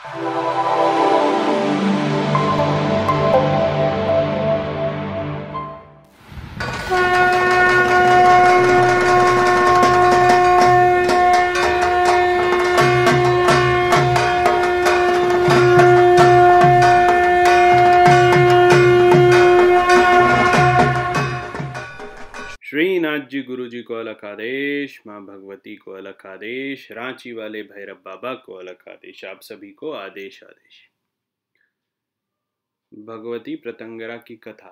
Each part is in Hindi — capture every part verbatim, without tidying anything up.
श्रीनाथ जी गुरु जी को अलग आदेश, माँ भगवती को अलग आदेश, रांची वाले भैरव बाबा को अलग आदेश, आप सभी को आदेश आदेश। भगवती प्रत्यंगिरा की कथा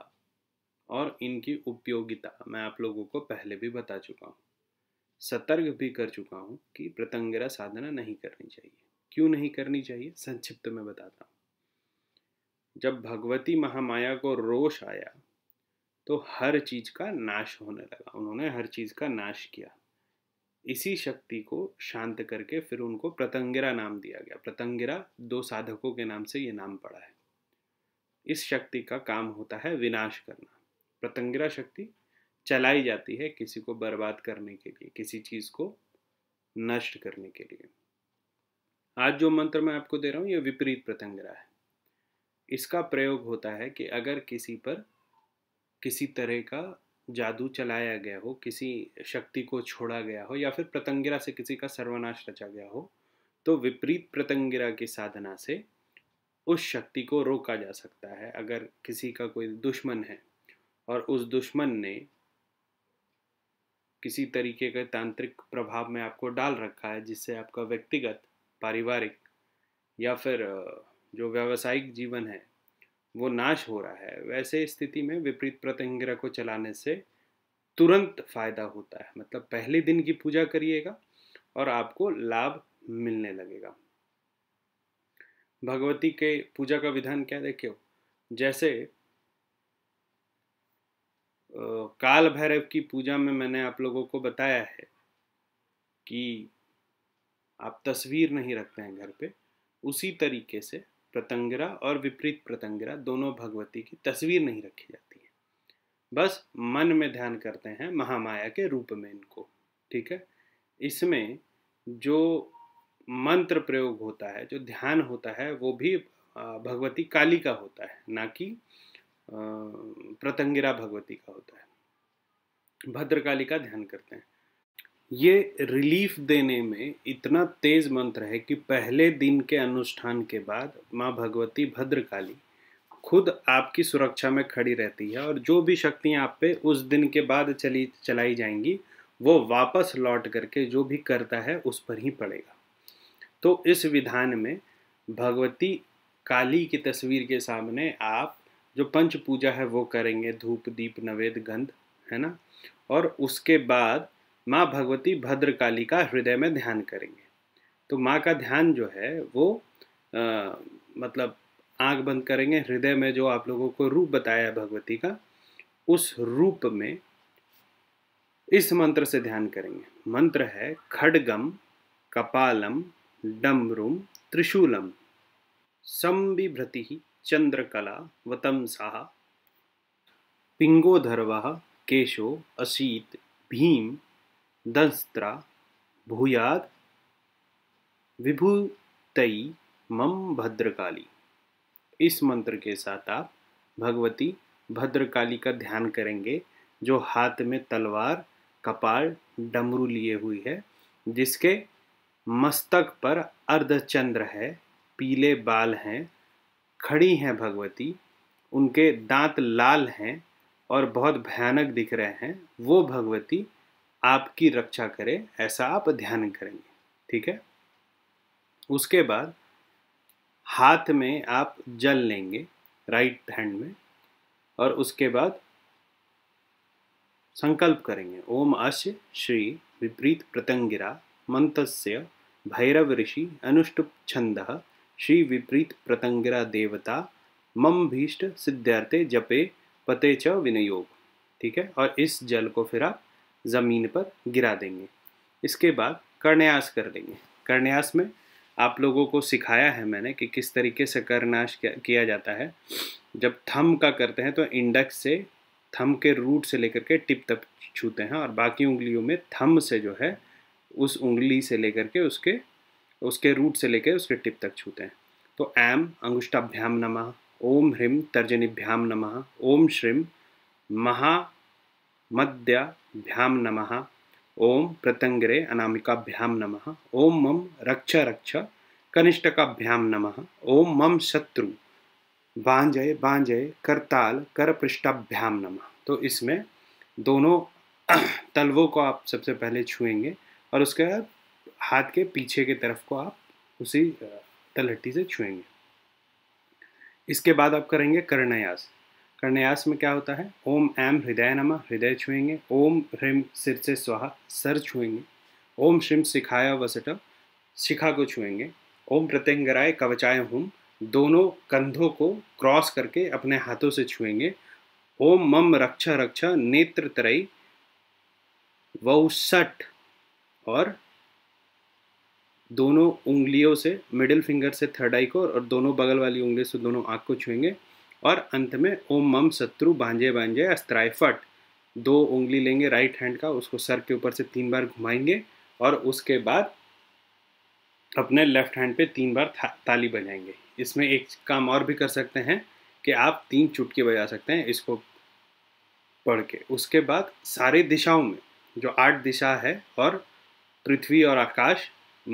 और इनकी उपयोगिता मैं आप लोगों को पहले भी बता चुका हूँ, सतर्क भी कर चुका हूँ कि प्रत्यंगिरा साधना नहीं करनी चाहिए। क्यों नहीं करनी चाहिए संक्षिप्त में बताता हूँ। जब भगवती महामाया को रोष आया तो हर चीज़ का नाश होने लगा, उन्होंने हर चीज़ का नाश किया। इसी शक्ति को शांत करके फिर उनको प्रत्यंगिरा नाम दिया गया। प्रत्यंगिरा दो साधकों के नाम से ये नाम पड़ा है। इस शक्ति का काम होता है विनाश करना। प्रत्यंगिरा शक्ति चलाई जाती है किसी को बर्बाद करने के लिए, किसी चीज़ को नष्ट करने के लिए। आज जो मंत्र मैं आपको दे रहा हूँ ये विपरीत प्रत्यंगिरा है। इसका प्रयोग होता है कि अगर किसी पर किसी तरह का जादू चलाया गया हो, किसी शक्ति को छोड़ा गया हो, या फिर प्रत्यंगिरा से किसी का सर्वनाश रचा गया हो, तो विपरीत प्रत्यंगिरा की साधना से उस शक्ति को रोका जा सकता है। अगर किसी का कोई दुश्मन है और उस दुश्मन ने किसी तरीके के तांत्रिक प्रभाव में आपको डाल रखा है, जिससे आपका व्यक्तिगत, पारिवारिक या फिर जो व्यावसायिक जीवन है वो नाश हो रहा है, वैसे स्थिति में विपरीत प्रत्यंगिरा को चलाने से तुरंत फायदा होता है। मतलब पहले दिन की पूजा करिएगा और आपको लाभ मिलने लगेगा। भगवती के पूजा का विधान क्या देखियो, जैसे काल भैरव की पूजा में मैंने आप लोगों को बताया है कि आप तस्वीर नहीं रखते हैं घर पे, उसी तरीके से प्रत्यंगिरा और विपरीत प्रत्यंगिरा दोनों भगवती की तस्वीर नहीं रखी जाती है, बस मन में ध्यान करते हैं महामाया के रूप में इनको। ठीक है, इसमें जो मंत्र प्रयोग होता है, जो ध्यान होता है, वो भी भगवती काली का होता है, ना कि प्रत्यंगिरा भगवती का होता है। भद्रकाली का ध्यान करते हैं। ये रिलीफ देने में इतना तेज मंत्र है कि पहले दिन के अनुष्ठान के बाद माँ भगवती भद्रकाली खुद आपकी सुरक्षा में खड़ी रहती है, और जो भी शक्तियाँ आप पे उस दिन के बाद चली चलाई जाएंगी वो वापस लौट करके जो भी करता है उस पर ही पड़ेगा। तो इस विधान में भगवती काली की तस्वीर के सामने आप जो पंच पूजा है वो करेंगे, धूप, दीप, नवेद, गंध, है ना, और उसके बाद माँ भगवती भद्रकाली का हृदय में ध्यान करेंगे। तो माँ का ध्यान जो है वो आ, मतलब आंख बंद करेंगे, हृदय में जो आप लोगों को रूप बताया है भगवती का, उस रूप में इस मंत्र से ध्यान करेंगे। मंत्र है खड्गम कपालम डमरुम त्रिशूलम संबिभ्रति चंद्रकला वतमसा पिंगोधर्वा केशो असीत भीम दंस्त्रा भूयाद विभूतई मम भद्रकाली। इस मंत्र के साथ आप भगवती भद्रकाली का ध्यान करेंगे, जो हाथ में तलवार, कपाल, डमरू लिए हुई है, जिसके मस्तक पर अर्धचंद्र है, पीले बाल हैं, खड़ी हैं भगवती, उनके दांत लाल हैं और बहुत भयानक दिख रहे हैं। वो भगवती आपकी रक्षा करे, ऐसा आप ध्यान करेंगे। ठीक है, उसके बाद हाथ में आप जल लेंगे राइट हैंड में, और उसके बाद संकल्प करेंगे ओम अस्य श्री विपरीत प्रत्यंगिरा मंत्रस्य भैरव ऋषि अनुष्टुप छंदः श्री विपरीत प्रत्यंगिरा देवता मम भीष्ट सिद्धार्थे जपे पते च विनियोग। ठीक है, और इस जल को फिर आप ज़मीन पर गिरा देंगे। इसके बाद कर्ण्यास कर देंगे। कर्ण्यास में आप लोगों को सिखाया है मैंने कि किस तरीके से कर्णाश किया जाता है। जब थम का करते हैं तो इंडेक्स से थम के रूट से लेकर के टिप तक छूते हैं, और बाकी उंगलियों में थम से जो है उस उंगली से लेकर के उसके उसके रूट से लेकर उसके टिप तक छूते हैं। तो ऐम अंगुष्ठाभ्याम नमः, ओम ह्रीम तर्जनीभ्याम नमः, ओम श्रीम महामद्याभ्याम नमः, ओम प्रत्यंगिरे अनामिकाभ्याम नमः, ओम मम रक्ष रक्ष कनिष्ठकाभ्याम नमः, ओम मम शत्रु बांजय बांजय करताल करपृष्ठाभ्याम नमः। तो इसमें दोनों तलवों को आप सबसे पहले छुएंगे और उसके बाद हाथ के पीछे के तरफ को आप उसी तलहटी से छुएंगे। इसके बाद आप करेंगे कर्णयास। कर्णयास में क्या होता है, ओम ऐम हृदय नमः, हृदय छुएंगे, ओम ह्रीम सिर से स्वाहा, सर छुएंगे, ओम श्रीम शिखाया वसट, शिखा को छुएंगे, ओम प्रत्यंगिराय कवचाय हुम, दोनों कंधों को क्रॉस करके अपने हाथों से छुएंगे, ओम मम रक्षा रक्षा नेत्र त्रयी वौसठ, और दोनों उंगलियों से मिडिल फिंगर से थर्ड आई को और दोनों बगल वाली उंगली से दोनों आँख को छुएंगे, और अंत में ओम मम शत्रु भांजे भांजे अस्त्राय फट, दो उंगली लेंगे राइट हैंड का, उसको सर के ऊपर से तीन बार घुमाएंगे और उसके बाद अपने लेफ्ट हैंड पे तीन बार था, ताली बजाएंगे। इसमें एक काम और भी कर सकते हैं कि आप तीन चुटकी बजा सकते हैं इसको पढ़ के। उसके बाद सारे दिशाओं में जो आठ दिशा है और पृथ्वी और आकाश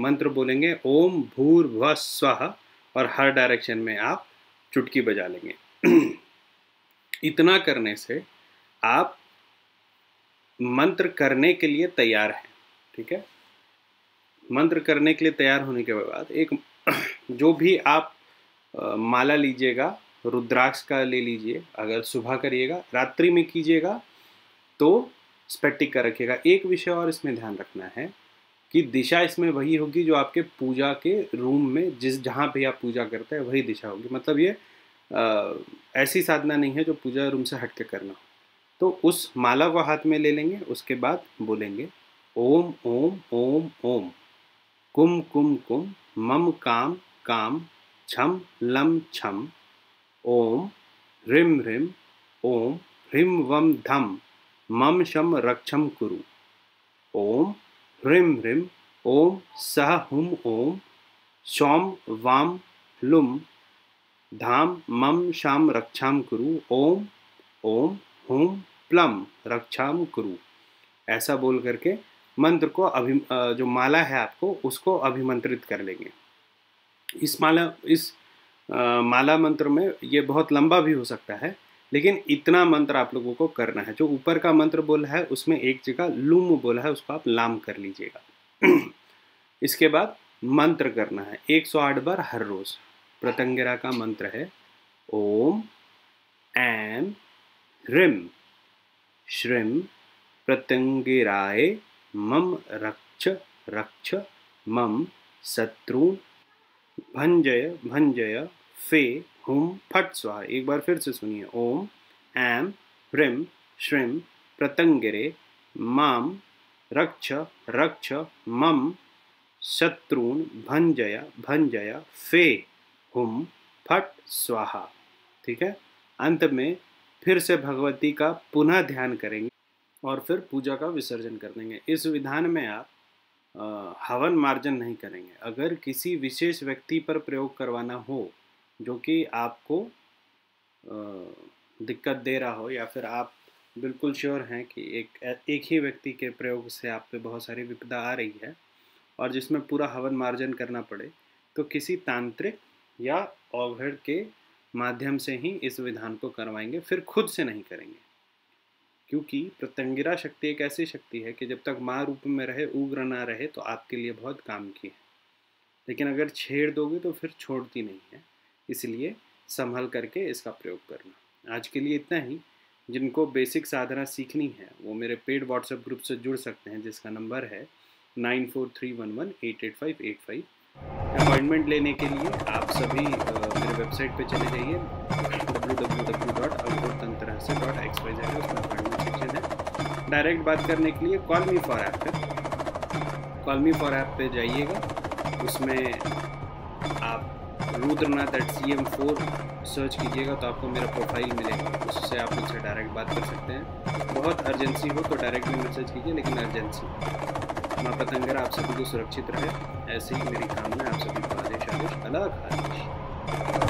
मंत्र बोलेंगे, ओम भूर्भुवः स्वः, और हर डायरेक्शन में आप चुटकी बजा लेंगे। इतना करने से आप मंत्र करने के लिए तैयार हैं, ठीक है। मंत्र करने के लिए तैयार होने के बाद एक जो भी आप माला लीजिएगा, रुद्राक्ष का ले लीजिए, अगर सुबह करिएगा, रात्रि में कीजिएगा तो स्फटिक का रखिएगा। एक विषय और इसमें ध्यान रखना है कि दिशा इसमें वही होगी जो आपके पूजा के रूम में जिस जहाँ पे आप पूजा करते हैं वही दिशा होगी। मतलब ये आ, ऐसी साधना नहीं है जो पूजा रूम से हटके करना हो। तो उस माला को हाथ में ले लेंगे, उसके बाद बोलेंगे ओम ओम ओम ओम कुम कुम कुम मम काम काम छम लम छम ओम ह्रीम ह्रीम ओम ह्रीम वम धम मम शम रक्षम कुरु ओम ह्रीम ह्रीम ओम सह हुम ओम सौम वाम लुम धाम मम शाम रक्षाम कुरु ओम ओम हुम प्लम रक्षाम कुरु। ऐसा बोल करके मंत्र को अभि जो माला है आपको उसको अभिमंत्रित कर लेंगे। इस माला इस आ, माला मंत्र में ये बहुत लंबा भी हो सकता है, लेकिन इतना मंत्र आप लोगों को करना है। जो ऊपर का मंत्र बोला है उसमें एक जगह लूम बोला है, उसको आप लाम कर लीजिएगा। इसके बाद मंत्र करना है एक सौ आठ बार हर रोज। प्रत्यंगिरा का मंत्र है ओम ऐम ह्रीम श्रीम प्रत्यंगिराय मम रक्ष रक्ष मम शत्रु भंजय भंजय फे हुम फट स्वाहा। एक बार फिर से सुनिए, ओम ऐम ह्रीम श्रीम प्रत्यंगिरे माम रक्ष रक्ष मम शत्रुन भंजय भंजय फे हुम फट स्वाहा। ठीक है, अंत में फिर से भगवती का पुनः ध्यान करेंगे और फिर पूजा का विसर्जन कर देंगे। इस विधान में आप हवन मार्जन नहीं करेंगे। अगर किसी विशेष व्यक्ति पर प्रयोग करवाना हो जो कि आपको दिक्कत दे रहा हो, या फिर आप बिल्कुल श्योर हैं कि एक एक ही व्यक्ति के प्रयोग से आप पे बहुत सारी विपदा आ रही है और जिसमें पूरा हवन मार्जन करना पड़े, तो किसी तांत्रिक या औघड़ के माध्यम से ही इस विधान को करवाएंगे, फिर खुद से नहीं करेंगे। क्योंकि प्रत्यंगिरा शक्ति एक ऐसी शक्ति है कि जब तक माँ रूप में रहे, उग्र ना रहे, तो आपके लिए बहुत काम की है, लेकिन अगर छेड़ दोगे तो फिर छोड़ती नहीं है। इसलिए संभल करके इसका प्रयोग करना। आज के लिए इतना ही। जिनको बेसिक साधना सीखनी है वो मेरे पेड व्हाट्सएप ग्रुप से जुड़ सकते हैं, जिसका नंबर है nine four three one one eight eight five eight five. Appointment लेने के लिए आप सभी मेरे वेबसाइट पे चले जाइए, डब्ल्यू डब्ल्यू डब्ल्यू डॉट अवधूतंत्रहस्य डॉट एक्स वाई जेड, उसमें अपॉइंटमेंट सेक्शन है। डायरेक्ट बात करने के लिए कॉल मी फॉर ऐप पर कॉल मी फॉर ऐप पर जाइएगा, उसमें आप Rudranath at C M four search कीजिएगा तो आपको मेरा प्रोफाइल मिलेगा। उससे आप मुझसे डायरेक्ट बात कर सकते हैं। बहुत अर्जेंसी हो तो डायरेक्ट भी मैसेज कीजिए, लेकिन अर्जेंसी। माँ प्रत्यंगिरा आप सभी को सुरक्षित रहे, ऐसे ही मेरी कामना है। आप सभी को आदेश आदेश अलग आदेश। है।